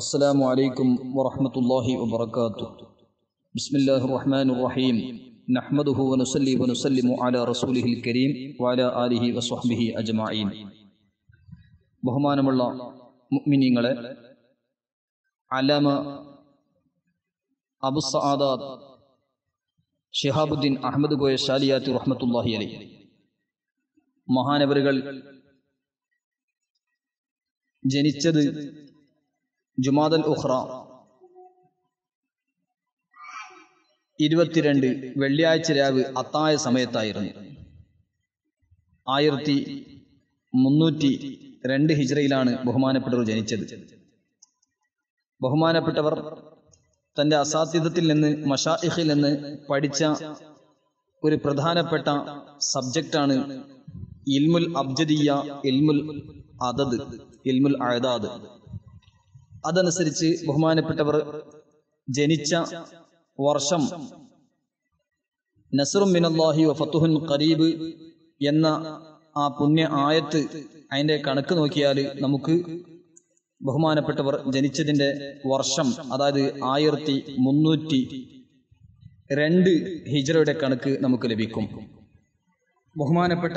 अस्सलामु अलैकुम वरहमतुल्लाहि वबरकातुहु बिस्मिल्लाहिर्रहमानिर्रहीम नहमदुहु व नुसल्ली व नुसल्लिमु अला रसूलिहिल करीम व अला आलिहि व सहबिहि अज्मईन ബഹുമാനമുള്ള മുഅ്മിനീങ്ങളെ അലമ അബു സഅദാത്ത് ഷിഹാബുദ്ദീൻ അഹ്മദ് കോയ ശാലിയാത്തി റഹ്മത്തുള്ളാഹി അലൈഹി മഹാനവറുകൾ ജനിച്ചത് ജുമാദൽ ഉഖ്റ 22 വെള്ളിയാഴ്ച രാവ് അത്തായ സമയത്തായിരുന്നു. 1302 ഹിജ്റയിലാണ് ബഹുമാനപ്പെട്ടവർ ജനിച്ചത്. ബഹുമാനപ്പെട്ടവർ തൻ്റെ അസാധ്യതത്തിൽ നിന്ന് മശായിഖിൽ നിന്ന് പഠിച്ച ഒരു പ്രധാനപ്പെട്ട സബ്ജക്റ്റാണ് ഇൽമുൽ അബ്ജദിയ, ഇൽമുൽ അദദ്, ഇൽമുൽ അഅദാദ്. അതനുസരിച്ച് ബഹുമാനപ്പെട്ടവർ ജനിച്ച വർഷം നസ്റുൻ മിനല്ലാഹി വ ഫതുഹുൻ ഖരീബ് എന്ന ആ പുണ്യ ആയത്ത്, അതിൻ്റെ കണക്ക് നോക്കിയാൽ നമുക്ക് ബഹുമാനപ്പെട്ടവർ ജനിച്ചതിൻ്റെ വർഷം, അതായത് 1302 ഹിജ്റയുടെ കണക്ക് നമുക്ക് ലഭിക്കും. ബഹുമാനപ്പെട്ട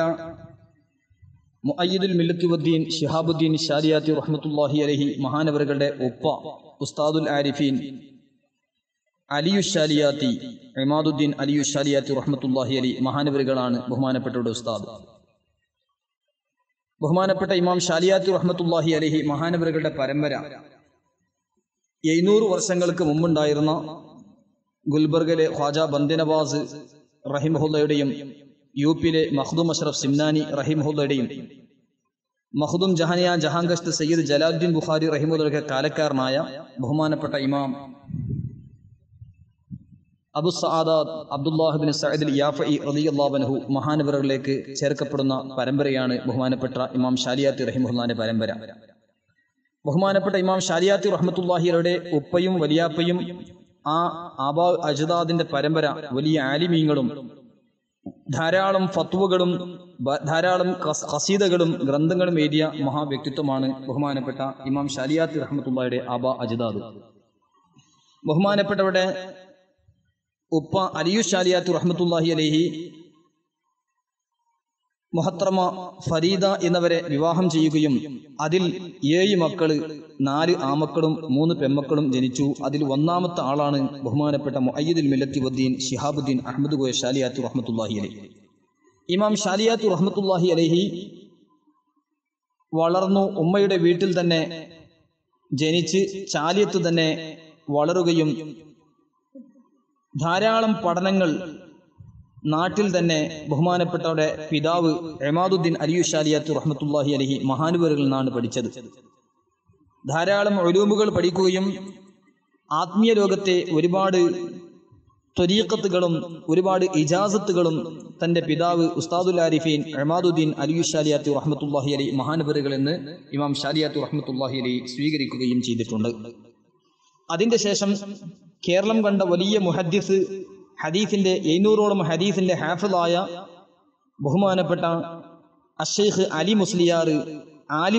മുഅയ്യിദുൽ മില്ലത്തി വദ്ദീൻ ശിഹാബുദ്ദീൻ ശാലിയാത്തി റഹ്മത്തുള്ളാഹി അലൈഹി മഹാനവറുകളുടെ ഉപ്പ ഉസ്താദുൽ ആരിഫീൻ അലിയു ശാലിയാത്തി, ഇമാദുദ്ദീൻ അലിയു ശാലിയാത്തി റഹ്മത്തുള്ളാഹി അലൈഹി മഹാനവറുകളാണ് ബഹുമാനപ്പെട്ടവരുടെ ഉസ്താദ്. ബഹുമാനപ്പെട്ട ഇമാം ശാലിയാത്തി റഹ്മത്തുള്ളാഹി അലൈഹി മഹാനവറുകളുടെ പരമ്പര 700 വർഷങ്ങൾക്ക് മുമ്പുണ്ടായിരുന്ന ഗുൽബർഗിലെ ഖ്വാജ ബന്ദനവാസ് റഹിമഹുല്ലയുടെയും യു പിയിലെ മഖ്ദൂം അഷ്റഫ് സിംനാനി റഹിമഹുല്ലയുടെയും മഖ്ദൂം ജഹാനിയ ജഹാംഗസ്റ്റ് സയ്യിദ് ജലാലുദ്ദീൻ ബുഖാരി റഹിമഹുല്ലയുടെ കാലക്കാരനായ ബഹുമാനപ്പെട്ട ഇമാം Abu സഅദാത്ത് Abdullah bin Saad al-Yafai റളിയല്ലാഹു അൻഹു മഹാനവറുകളിലേക്ക് ചേർക്കപ്പെടുന്ന പരമ്പരയാണ് ബഹുമാനപ്പെട്ട ഇമാം ശാലിയാത്തി റഹിമഹുല്ലാന്റെ പരമ്പര. ബഹുമാനപ്പെട്ട ഇമാം ശാലിയാത്തി റഹ്മത്തുള്ളാഹിയുടെ ഉപ്പയും വലിയാപ്പയും ആ ആബാ അജ്ദാദിന്റെ പരമ്പര വലിയ ആലിമീങ്ങളും ധാരാളം ഫത്വകളും ധാരാളം ഖസീദകളും ഗ്രന്ഥങ്ങളും എഴുതിയ മഹാവ്യക്തിത്വമാണ് ബഹുമാനപ്പെട്ട ഇമാം ശാലിയാത്തി റഹ്മത്തുള്ളാഹിയുടെ ആബാ അജ്ദാദ്. ബഹുമാനപ്പെട്ടവരുടെ ഉപ്പ അലിയു ശാലിയാത്തി റഹ്മത്തുള്ളാഹി അലൈഹി മുഹത്തറമ ഫരീദ എന്നവരെ വിവാഹം ചെയ്യുകയും അതിൽ 7 മക്കള്, 4 ആമക്കളും 3 പെമ്മക്കളും ജനിച്ചു. അതിൽ ഒന്നാമത്തെ ആളാണ് ബഹുമാനപ്പെട്ട മുഅയ്യിദുൽ മില്ലത്തി വദ്ദീൻ ശിഹാബുദ്ദീൻ അഹ്മദ് കോയ ശാലിയാത്തി റഹ്മത്തുള്ളാഹി അലൈഹി. ഇമാം ശാലിയാത്തി റഹ്മത്തുള്ളാഹി അലൈഹി വളർന്നു ഉമ്മയുടെ വീട്ടിൽ തന്നെ ജനിച്ച് ചാലിയത്ത് തന്നെ വളരുകയും ധാരാളം പഠനങ്ങൾ നാട്ടിൽ തന്നെ ബഹുമാനപ്പെട്ടവരുടെ പിതാവ് ഇമാദുദ്ദീൻ അലിയു ശാലിയാത്തി റഹ്മത്തുള്ളാഹി അലൈഹി മഹാനവറുകളിൽ നിന്നാണ് പഠിച്ചത്. ധാരാളം ഉലൂമുകൾ പഠിക്കുകയും ആത്മീയ ലോകത്തെ ഒരുപാട് ത്വരീഖത്തുകളും ഒരുപാട് ഇജാസത്തുകളും തൻ്റെ പിതാവ് ഉസ്താദുൽ ആരിഫീൻ ഇമാദുദ്ദീൻ അലിയു ശാലിയാത്തി റഹ്മത്തുള്ളാഹി അലൈഹി മഹാനവറുകളിൽ നിന്ന് ഇമാം ശാലിയാത്തി റഹ്മത്തുള്ളാഹി അലൈഹി സ്വീകരിക്കുകയും ചെയ്തിട്ടുണ്ട്. അതിൻ്റെ ശേഷം കേരളം കണ്ട വലിയ മുഹദ്ദിസ്, ഹദീസിന്റെ 700ഓളം ഹദീസിന്റെ ഹാഫിളായ ബഹുമാനപ്പെട്ട അശ്ശൈഖ് അലി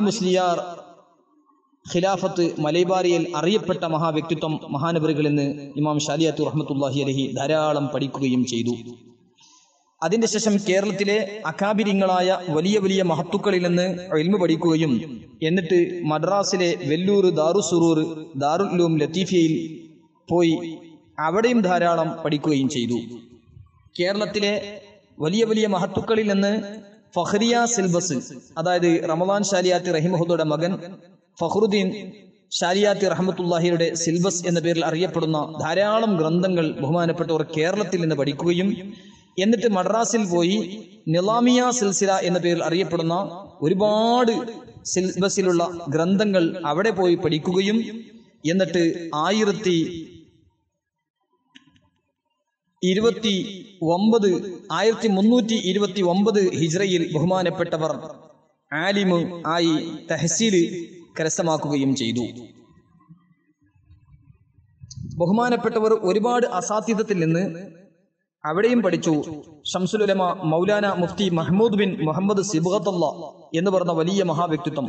മുസ്ലിയാർ ഖിലാഫത്ത് മലബാറിയിൽ അറിയപ്പെട്ട മഹാവ്യക്തിത്വം മഹാനവറുകളിൽ നിന്ന് ഇമാം ശാലിയാത്തി റഹ്മത്തുള്ളാഹി അലൈഹി ധാരാളം പഠിക്കുകയും ചെയ്തു. അതിന്റെ ശേഷം കേരളത്തിലെ അകാബിരിങ്ങളായ വലിയ വലിയ മഹത്തുക്കളിൽ നിന്ന് ഇൽമു പഠിക്കുകയും എന്നിട്ട് മദ്രാസിലെ വെല്ലൂർ ദാറുസുറൂർ ദാറുൽ ഉലൂം ലത്തീഫിയയിൽ പോയി അവിടെയും ധാരാളം പഠിക്കുകയും ചെയ്തു. കേരളത്തിലെ വലിയ വലിയ മഹത്തുക്കളിൽ നിന്ന് ഫഖ്റിയ സിൽബസ്, അതായത് റമദാൻ ശാലിയാത്തി റഹിമഹുല്ലയുടെ മകൻ ഫഖ്റുദ്ദീൻ ശാലിയാത്തി റഹ്മത്തുള്ളാഹിയുടെ സിൽബസ് എന്ന പേരിൽ അറിയപ്പെടുന്ന ധാരാളം ഗ്രന്ഥങ്ങൾ ബഹുമാനപ്പെട്ടവർ കേരളത്തിൽ നിന്ന് പഠിക്കുകയും എന്നിട്ട് മദ്രാസിൽ പോയി നിലാമിയ സിൽസില എന്ന പേരിൽ അറിയപ്പെടുന്ന ഒരുപാട് സിൽബസിലുള്ള ഗ്രന്ഥങ്ങൾ അവിടെ പോയി പഠിക്കുകയും എന്നിട്ട് 1329 ഹിജ്റയിൽ ബഹുമാനപ്പെട്ടവർ ആലിമ് ആയി തഹ്സീല് കരസ്ഥമാക്കുകയും ചെയ്തു. ബഹുമാനപ്പെട്ടവർ ഒരുപാട് അസാധ്യതത്തിൽ നിന്ന് അവിടെയും പഠിച്ചു ഷംസുൽ ഉലമ മൗലാന മുഫ്തി മഹ്മൂദ് ബിൻ മുഹമ്മദ് സിബഗത്തുള്ള എന്ന് പറഞ്ഞ വലിയ മഹാവ്യക്തിത്വം,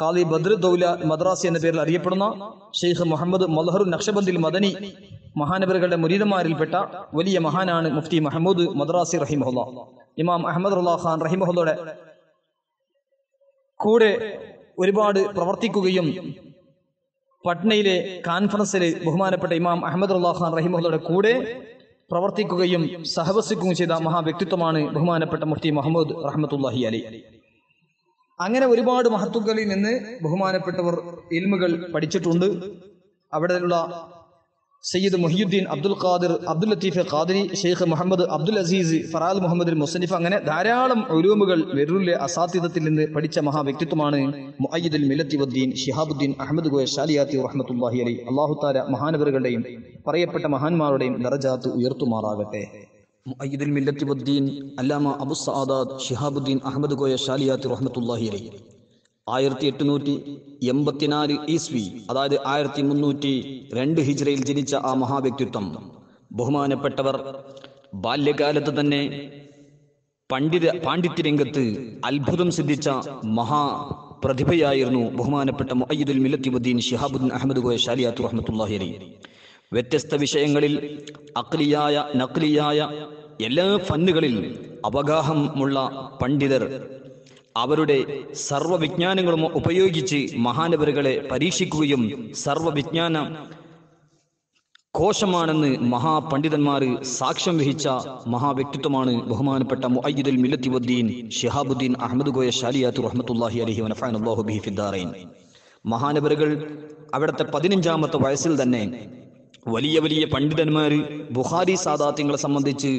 ഖാദി ബദ്റുദ്ദൗല മദ്രാസി എന്ന പേരിൽ അറിയപ്പെടുന്ന ഷെയ്ഖ് മുഹമ്മദ് മൽഹറു നഖ്ശബന്ദിൽ മദനി മഹാനവറുകളുടെ മുരീദന്മാരിൽപ്പെട്ട വലിയ മഹാനാണ് മുഫ്തി മഹ്മൂദ് മദ്രാസി റഹിമഹുള്ള. ഇമാം അഹമ്മദ് റസാ ഖാൻ റഹിമഹുള്ളയുടെ കൂടെ ഒരുപാട് പ്രവർത്തിക്കുകയും പട്നയിലെ കോൺഫറൻസിൽ ബഹുമാനപ്പെട്ട ഇമാം അഹമ്മദ് റസാ ഖാൻ റഹിമഹുള്ളയുടെ കൂടെ പ്രവർത്തിക്കുകയും സഹവസിക്കുകയും ചെയ്ത മഹാവ്യക്തിത്വമാണ് ബഹുമാനപ്പെട്ട മുഫ്തി മഹ്മൂദ് റഹ്മത്തുള്ളാഹി അലൈഹി. അങ്ങനെ ഒരുപാട് മഹത്തുക്കളിൽ നിന്ന് ബഹുമാനപ്പെട്ടവർ ഇൽമുകൾ പഠിച്ചിട്ടുണ്ട്. അവിടെയുള്ള സയ്യിദ് മുഹിയുദ്ദീൻ അബ്ദുൽ ഖാദിർ അബ്ദുൽ ലത്തീഫ് ഖാദിരി, ഷെയ്ഖ് മുഹമ്മദ് അബ്ദുൽ അസീസ് ഫറാൽ മുഹമ്മദ് മുസന്നിഫ്, അങ്ങനെ ധാരാളം ഉലൂമുകൾ വെരൂരിലെ അസാധ്യതത്തിൽ നിന്ന് പഠിച്ച മഹാവ്യക്തിത്വമാണ് മുഅയ്യിദുൽ മില്ലത്തി വദ്ദീൻ ശിഹാബുദ്ദീൻ അഹ്മദ് കോയ ശാലിയാത്തി റഹ്മത്തുള്ളാഹി അലൈഹി. അല്ലാഹു തആല മഹാനവറുകളുടെയും പറയപ്പെട്ട മഹാന്മാരുടെയും ദറജാത്ത് ഉയർത്തുമാറാകട്ടെ. മുഅയ്യിദുൽ മില്ലത്തി വദ്ദീൻ അല്ലാമ അബു സഅദാത്ത് ശിഹാബുദ്ദീൻ അഹ്മദ് കോയ ശാലിയാത്തി റഹ്മത്തുള്ളാഹി അലൈഹി 1884 ഈസ്വി, അതായത് 1302 ഹിജ്റയിൽ ജനിച്ച ആ മഹാവ്യക്തിത്വം. ബഹുമാനപ്പെട്ടവർ ബാല്യകാലത്ത് തന്നെ പാണ്ഡിത്യരംഗത്ത് അത്ഭുതം സിദ്ധിച്ച മഹാപ്രതിഭയായിരുന്നു ബഹുമാനപ്പെട്ട മുഅയ്യിദുൽ മില്ലത്തി വദ്ദീൻ ശിഹാബുദ്ദീൻ അഹ്മദ് കോയ ശാലിയാത്തു റഹ്മത്തുള്ളാഹി അലൈഹി. വ്യത്യസ്ത വിഷയങ്ങളിൽ അഖ്ലിയായ നഖ്ലിയായ എല്ലാ ഫന്നുകളിൽ അവഗാഹമുള്ള പണ്ഡിതർ അവരുടെ സർവവിജ്ഞാനങ്ങളും ഉപയോഗിച്ച് മഹാനവറുകളെ പരീക്ഷിക്കുകയും സർവവിജ്ഞാന കോശമാണെന്ന് മഹാപണ്ഡിതന്മാർ സാക്ഷ്യം വഹിച്ച മഹാവ്യക്തിത്വമാണ് ബഹുമാനപ്പെട്ട മുഅയ്യിദുൽ മില്ലത്തി വദ്ദീൻ ശിഹാബുദ്ദീൻ അഹ്മദ് കോയ ശാലിയാത്തു റഹ്മത്തുള്ളാഹി അലൈഹി വനഫഅനല്ലാഹു ബിഹി ഫിദ്ദാറൈൻ. മഹാനവറുകൾ അവിടുത്തെ 15-ാമത്തെ വയസ്സിൽ തന്നെ വലിയ വലിയ പണ്ഡിതന്മാർ ബുഖാരി സാദാത്യങ്ങളെ സംബന്ധിച്ച്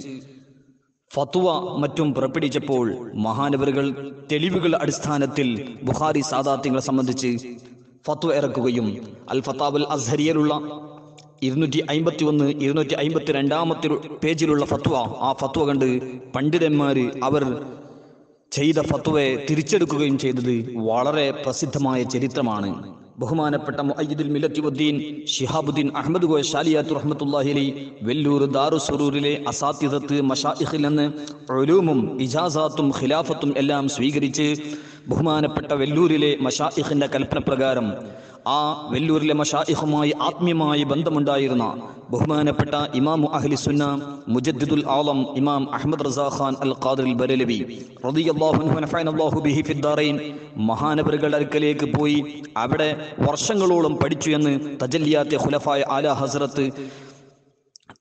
ഫത്വ മറ്റും പുറപ്പെടുവിച്ചപ്പോൾ മഹാനവറുകൾ തെളിവുകൾ അടിസ്ഥാനത്തിൽ ബുഖാരി സാദാത്യങ്ങളെ സംബന്ധിച്ച് ഫത്വ ഇറക്കുകയും അൽ ഫതാവുൽ അസ്ഹരിയലുള്ള 251 252-ാമത്തെ പേജിലുള്ള ഫത്വ, ആ ഫത്വ കണ്ട് പണ്ഡിതന്മാർ അവർ ചെയ്ത ഫത്വയെ തിരിച്ചെടുക്കുകയും ചെയ്തത് വളരെ പ്രസിദ്ധമായ ചരിത്രമാണ്. ബഹുമാനപ്പെട്ട മുഅയ്യിദുൽ മില്ലത്തി വദ്ദീൻ ശിഹാബുദ്ദീൻ അഹ്മദ് കോയ ശാലിയാത്തു റഹ്മത്തുള്ളാഹി അലൈഹി വെല്ലൂർ ദാറുസ്സറൂറിലെ അസാതിദത്ത് മശായിഖിൽ നിന്ന് ഉലൂമും ഇജാസാത്തും ഖിലാഫത്തും എല്ലാം സ്വീകരിച്ച് ബഹുമാനപ്പെട്ട വെല്ലൂരിലെ മശായിഖിന്റെ കൽപ്പനപ്രകാരം ആ വെല്ലൂരിലെ മശായിഖുമായി ആത്മീയമായി ബന്ധമുണ്ടായിരുന്ന ബഹുമാനപ്പെട്ട ഇമാമു അഹ്ലി സുന്ന മുജദ്ദിദുൽ ആലം ഇമാം അഹ്മദ് റസാ ഖാൻ അൽ ഖാദ്രി ബരേൽവി റളിയല്ലാഹു അൻഹു വനഫഅനല്ലാഹു ബിഹി ഫിദ്ദാറൈൻ മഹാനവറുകളുടെ അടുക്കലേക്ക് പോയി അവിടെ വർഷങ്ങളോളം പഠിച്ചു എന്ന് തജല്ലിയാത്തെ ഖുലഫായ ആല ഹസ്രത്ത്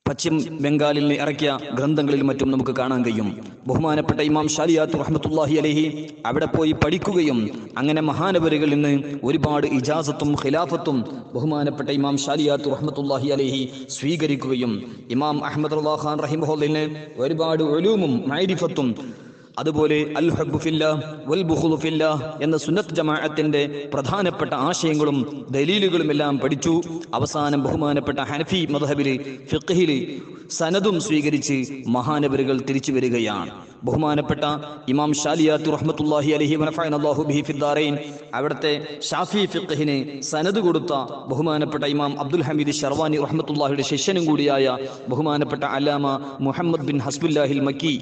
പശ്ചിമ ബംഗാളിൽ ഇറക്കിയ ഗ്രന്ഥങ്ങളിൽ മറ്റും നമുക്ക് കാണാൻ കഴിയും. ബഹുമാനപ്പെട്ട ഇമാം ശാലിയാത്തി റഹ്മത്തുള്ളാഹി അലൈഹി അവിടെ പോയി പഠിക്കുകയും അങ്ങനെ മഹാനവറുകളിൽ നിന്ന് ഒരുപാട് ഇജാസത്തും ഖിലാഫത്തും ബഹുമാനപ്പെട്ട ഇമാം ശാലിയാത്തി റഹ്മത്തുള്ളാഹി അലൈഹി സ്വീകരിക്കുകയും ഇമാം അഹ്മദ് റസാ ഖാൻ റഹിമഹുള്ളാഹിൽ നിന്ന് ഒരുപാട് ഉലൂമും മഅരിഫത്തും അതുപോലെ അൽ ഹബ്ബു ഫില്ലാഹ് വൽ ബുഖ്ലു ഫില്ലാഹ് എന്ന സുന്നത്ത് ജമാഅത്തിന്റെ പ്രധാനപ്പെട്ട ആശയങ്ങളും ദലീലുകളും എല്ലാം പഠിച്ചു. അവസാനം ബഹുമാനപ്പെട്ട ഹനഫി മദ്ഹബിലെ ഫിഖ്ഹിലെ സനദും സ്വീകരിച്ച് മഹാനവറുകൾ തിരിച്ചു വരികയാണ്. ബഹുമാനപ്പെട്ട ഇമാം ശാലിയാത്തി റഹ്മത്തുള്ളാഹി അലൈഹി വനഫഅനല്ലാഹു ബിഹി ഫിദ്ദാറൈൻ അവിടുത്തെ ഷാഫി ഫിഖ്ഹിനെ സനദ് കൊടുത്ത ബഹുമാനപ്പെട്ട ഇമാം അബ്ദുൽ ഹമീദ് ഷർവാനി റഹ്മത്തുള്ളാഹിയുടെ ശിഷ്യനും കൂടിയായ ബഹുമാനപ്പെട്ട അല്ലാമ മുഹമ്മദ് ബിൻ ഹസ്ബുല്ലാഹിൽ മക്കി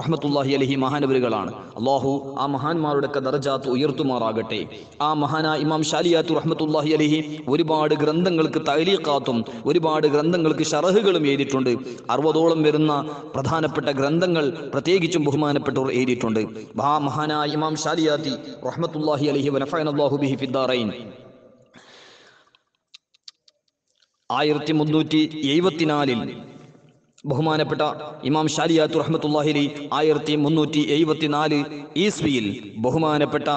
റഹ്മത്തുള്ളാഹി അലൈഹി മഹാനവറുകളാണ്. അല്ലാഹു ആ മഹാന്മാരുടെ ദറജാത്ത് ഉയർത്തുമാറാകട്ടെ. ആ മഹാനായ ഇമാം ശാലിയാത്തി റഹ്മത്തുള്ളാഹി അലൈഹി ഒരുപാട് ഗ്രന്ഥങ്ങൾക്ക് തഅലീഖാത്തും ഒരുപാട് ഗ്രന്ഥങ്ങൾക്ക് ശറഹുകളും എഴുതിയിട്ടുണ്ട്. 60ഓളം വരുന്ന പ്രധാനപ്പെട്ട ഗ്രന്ഥങ്ങൾ പ്രത്യേകിച്ചും ബഹുമാനപ്പെട്ടവർ എഴുതിയിട്ടുണ്ട്. ആ മഹാനായ ഇമാം ശാലിയാത്തി റഹ്മത്തുള്ളാഹി അലൈഹി വനഫഅനല്ലാഹു ബിഹി ഫിദ്ദാറൈൻ 1374 ബഹുമാനപ്പെട്ട ഇമാം ശാലിയാത്തി റഹ്മത്തുള്ളാഹി അലൈഹി 1374 ഈസ്വിയിൽ ബഹുമാനപ്പെട്ട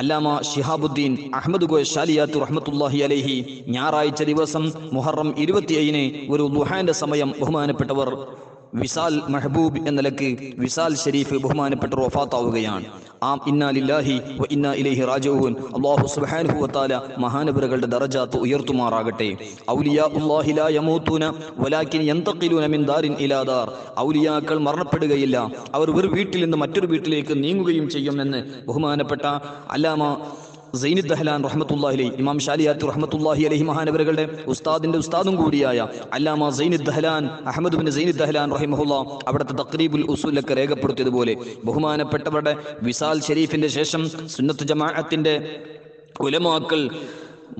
അല്ലാമ ശിഹാബുദ്ദീൻ അഹ്മദ് കോയ ശാലിയാത്തി റഹ്മത്തുള്ളാഹി അലൈഹി ഞായറാഴ്ച ദിവസം മുഹറം 27-ന് ഒരു ദുഹാന്റെ സമയം ബഹുമാനപ്പെട്ടവർ വിസാൽ മെഹബൂബ് എന്ന നിലക്ക് വിസാൽ ഷെരീഫ് ബഹുമാനപ്പെട്ട വഫാത്താവുകയാണ്. ആം ഇന്നാ ലില്ലാഹി വ ഇന്നാ ഇലൈഹി റാജിഊൻ. അല്ലാഹു സുബ്ഹാനഹു വ തആല മഹാനവറുകളുടെ ദറജാത്ത് ഉയർത്തുമാറാകട്ടെ. ഔലിയാഉല്ലാഹി ലാ യമൂതൂന വലാകിൻ യന്തഖിലൂന മിൻ ദാരിൻ ഇലാ ദാർ. ഔലിയാക്കൾ മരണപ്പെടുകയില്ല, അവർ ഒരു വീട്ടിൽ നിന്ന് മറ്റൊരു വീട്ടിലേക്ക് നീങ്ങുകയും ചെയ്യുമെന്ന് ബഹുമാനപ്പെട്ട അല്ലാമ ദഹ്ലാൻ റഹ്മത്തുള്ളാഹി അലൈഹി, ഇമാം ഷാലിയാത്തി റഹ്മത്തുള്ളാഹി അലൈഹി മഹാനവറുകളുടെ ഉസ്താദിന്റെ ഉസ്താദും കൂടിയായ അല്ലാമ സൈനുദ് ദഹ്ലാൻ അഹ്മദ് ബിൻ സൈനുദ് ദഹ്ലാൻ റഹിമഹുല്ലാ അവിടുത്തെ തഖ്രീബുൽ ഉസൂലൊക്കെ രേഖപ്പെടുത്തിയതുപോലെ ബഹുമാനപ്പെട്ടവരുടെ വിസാൽ ഷെരീഫിന്റെ ശേഷം സുന്നത്ത് ജമാഅത്തിന്റെ ഉലമാക്കൾ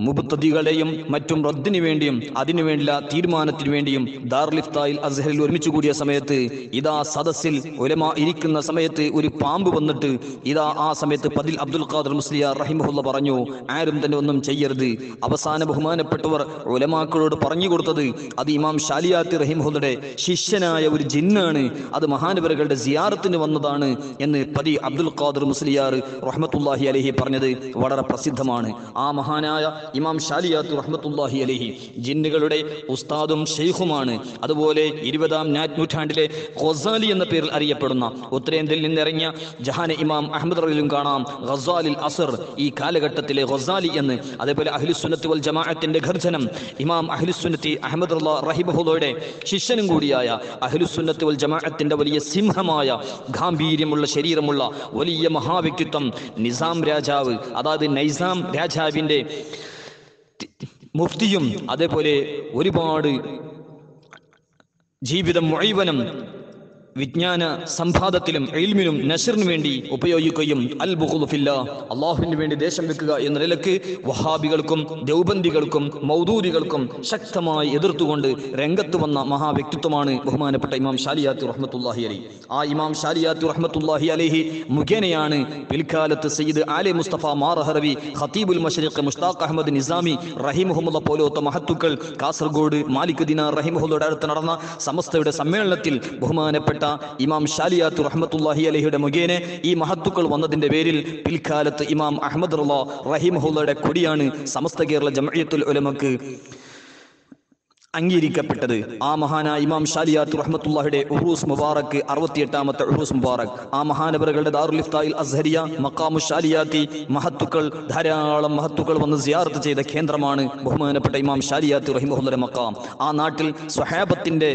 മുബ്തദികളെയും മറ്റും റദ്ദിനു വേണ്ടിയും അതിനുവേണ്ടിയുള്ള തീരുമാനത്തിനു വേണ്ടിയും ദാർലിഫ്തായിൽ അസ്ഹറിൽ ഒരുമിച്ച് കൂടിയ സമയത്ത് ഇതാ സദസ്സിൽ ഉലമാ ഇരിക്കുന്ന സമയത്ത് ഒരു പാമ്പ് വന്നിട്ട് ഇതാ ആ സമയത്ത് പതിൽ അബ്ദുൽ ഖാദർ മുസ്ലിയാർ റഹിമഹുള്ള പറഞ്ഞു, ആരും തന്നെ ഒന്നും ചെയ്യരുത്. അവസാന ബഹുമാനപ്പെട്ടവർ ഉലമാക്കളോട് പറഞ്ഞു കൊടുത്തത് അത് ഇമാം ഷാലിയാത്തി റഹിമഹുള്ളയുടെ ശിഷ്യനായ ഒരു ജിന്നാണ്, അത് മഹാനവറുകളുടെ സിയാറത്തിന് വന്നതാണ് എന്ന് പതി അബ്ദുൽ ഖാദർ മുസ്ലിയാർ റഹ്മത്തുള്ളാഹി അലൈഹി പറഞ്ഞത് വളരെ പ്രസിദ്ധമാണ്. ആ മഹാനായ ഇമാം ഷാലിയാത്തി റഹ്മത്തുള്ളാഹി അലൈഹി ജിന്നുകളുടെ ഉസ്താദും ഷെയ്ഖുമാണ്. അതുപോലെ 20-ാം നൂറ്റാണ്ടിലെ ഖസാലി എന്ന പേരിൽ അറിയപ്പെടുന്ന ഉത്തരേന്ത്യയിൽ നിന്നിറങ്ങിയ ജഹാന ഇമാം അഹമ്മദ് റളിലും കാണാം ഖസാലിൽ അസർ ഈ കാലഘട്ടത്തിലെ ഖസാലി എന്ന്. അതേപോലെ അഹ്ലുസുന്നത്തി വൽ ജമാഅത്തിന്റെ ഗർജനം ഇമാം അഹ്ലുസുന്നത്തി അഹമ്മദ് റളിയ റഹിമഹുള്ളയുടെ ശിഷ്യനും കൂടിയായ അഹ്ലുസുന്നത്തി വൽ ജമാഅത്തിന്റെ വലിയ സിംഹമായ ഗാംഭീര്യമുള്ള ശരീരമുള്ള വലിയ മഹാവ്യക്തിത്വം നിസാം രാജാവ്, അതായത് നൈസാം രാജാവിന്റെ മുഫ്തിയും അതേപോലെ ഒരുപാട് ജീവിതം മുഴുവനും വിജ്ഞാന സമ്പാദത്തിലും ഇൽമിനും നശറിനു വേണ്ടി ഉപയോഗിക്കുകയും അൽ ബുഖുൽ ഫില്ലാഹ് അല്ലാഹുവിന് വേണ്ടി ദേശം വെക്കുക എന്ന നിലയ്ക്ക് വഹാബികൾക്കും ദൗബന്ദികൾക്കും മൗദൂദികൾക്കും ശക്തമായി എതിർത്തുകൊണ്ട് രംഗത്ത് വന്ന മഹാവ്യക്തിത്വമാണ് ബഹുമാനപ്പെട്ട ഇമാം ഷാലിയാത്തി റഹ്മത്തുള്ളാഹി അലൈഹി. ആ ഇമാം ഷാലിയാത്തി റഹ്മത്തുള്ളാഹി അലൈഹി മുഖേനയാണ് പിൽക്കാലത്ത് സയ്യിദ് ആലെ മുസ്തഫ മാറഹറവി, ഖതീബുൽ മശ്രിഖ് മുഷ്താഖ് അഹമ്മദ് നിസാമി റഹിമഹുമുള്ള പോലത്തെ മഹത്തുക്കൾ കാസർഗോഡ് മാലിക് ദിനാർ റഹിമഹുള്ളയുടെ അടുത്ത് നടന്ന സമസ്തയുടെ സമ്മേളനത്തിൽ ബഹുമാനപ്പെട്ട ഇമാം ഷാലിയാത്തി റഹ്മത്തുള്ളാഹി അലൈഹിയുടെ മുഖേന ഈ മഹത്തുക്കൾ വന്നതിന്റെ പേരിൽ പിൽക്കാലത്ത് ഇമാം അഹമ്മദ് റളിയ റഹിമഹുള്ളയുടെ കൊടിയാണ് സമസ്ത കേരള ജംഇയ്യത്തുൽ ഉലമക്ക് അംഗീകരിക്കപ്പെട്ടത്. ആ മഹാനായ ഇമാം ഷാലിയാത്തി റഹ്മത്തുള്ളാഹിയുടെ ഉറൂസ് മുബാറക്ക് 68-ാമത്തെ ഉറൂസ് മുബാറക് ആ മഹാനവറുകളുടെ ദാറുൽ ഇഫ്തായിൽ അസ്ഹരിയ മഖാമു ഷാലിയാത്തി മഹത്തുക്കൾ ധാരാളം മഹത്തുക്കൾ വന്ന് സിയാറത്ത് ചെയ്ത കേന്ദ്രമാണ് ബഹുമാനപ്പെട്ട ഇമാം ഷാലിയാത്തി റഹിമഹുള്ളയുടെ മഖാം. ആ നാട്ടിൽ സ്വഹാബത്തിന്റെ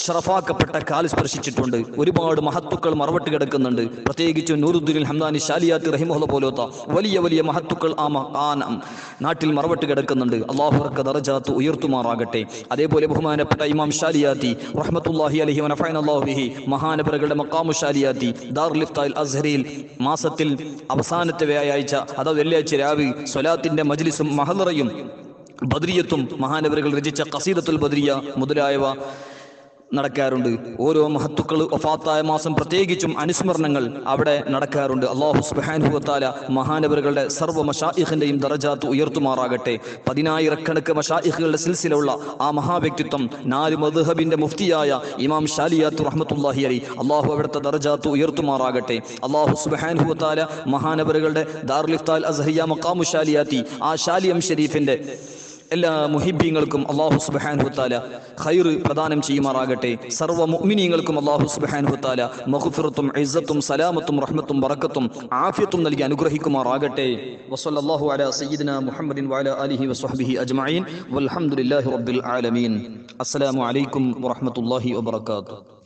ഷറഫാക്കപ്പെട്ട കാല് സ്പർശിച്ചിട്ടുണ്ട്. ഒരുപാട് മഹത്തുക്കൾ മറവട്ട് കിടക്കുന്നുണ്ട്. പ്രത്യേകിച്ച് നൂറുദ്ദീൻ ഹംദാനി ഷാലിയാത്തി റഹിമഹുള്ള പോലത്തെ വലിയ വലിയ മഹത്തുക്കൾ ആ നാട്ടിൽ മറവട്ട് കിടക്കുന്നുണ്ട്. അല്ലാഹു അവർക്ക് ദറജാത്ത് ഉയർത്തുമാറാകട്ടെ. അതേപോലെ ബഹുമാനപ്പെട്ട ഇമാം ഷാലിയാത്തി റഹ്മത്തുള്ളാഹി അലൈഹി വനഫഅന അല്ലാഹു ബിഹി മഹാനവറുകളുടെ മഖാമു ഷാലിയാത്തി ദാറുൽ ഇഫ്തായിൽ അസ്ഹരിയിൽ മാസത്തിൽ അവസാനത്തെ വ്യാഴാഴ്ച അഥവാ വെള്ളിയാഴ്ച രാവ് സ്വലാത്തിന്റെ മജ്ലിസും മഹ്റയും ബദ്രിയത്തും മഹാനവറുകൾ രചിച്ച ഖസീദത്തുൽ ബദ്രിയ മുതലായവ നടക്കാറുണ്ട്. ഓരോ മഹത്തുക്കൾ വഫാത്തായ മാസം പ്രത്യേകിച്ചും അനുസ്മരണങ്ങൾ അവിടെ നടക്കാറുണ്ട്. അല്ലാഹു സുബ്ഹാനഹു വ തആല മഹാനവറുകളുടെ സർവ്വ മശായിഖിന്റെയും ദറജാത്ത് ഉയർത്തുമാറാകട്ടെ. 10,000 മശായിഖുകളുടെ സിൽസിലുള്ള ആ മഹാവ്യക്തിത്വം 4 മദ്ഹബിന്റെ മുഫ്തിയായ ഇമാം ഷാലിയാത്തി റഹ്മത്തുള്ളാഹി അലൈഹി അല്ലാഹു അവിടുത്തെ ദറജാത്ത് ഉയർത്തുമാറാകട്ടെ. അല്ലാഹു സുബ്ഹാനഹു വ തആല മഹാനവറുകളുടെ ദാറുൽ ഇഫ്താൽ അസ്ഹരിയ മഖാമു ഷാലിയാത്തി ആ ശാലിയം ഷരീഫിന്റെ എല്ലാ മുഹിബ്ബീങ്ങൾക്കും അല്ലാഹു സുബ്ഹാനഹു വ തആല ഖൈർ പ്രദാനം ചെയ്യുമാറാകട്ടെ. സർവ്വ മുഅ്മിനീങ്ങൾക്കും അല്ലാഹു സുബ്ഹാനഹു വ തആല മഗ്ഫിറത്തും ഇസ്സത്തും സലാമത്തും റഹ്മത്തും ബറക്കത്തും ആഫിയത്തും നൽകി അനുഗ്രഹിക്കുമാറാകട്ടെ. വസല്ലല്ലാഹു അലാ സയ്യിദിനാ മുഹമ്മദിൻ വഅലാ ആലിഹി വസ്വഹ്ബിഹി അജ്മഈൻ വൽഹംദുലില്ലാഹി റബ്ബിൽ ആലമീൻ. അസ്സലാമു അലൈക്കും വറഹ്മത്തുള്ളാഹി വബറകാതുഹു.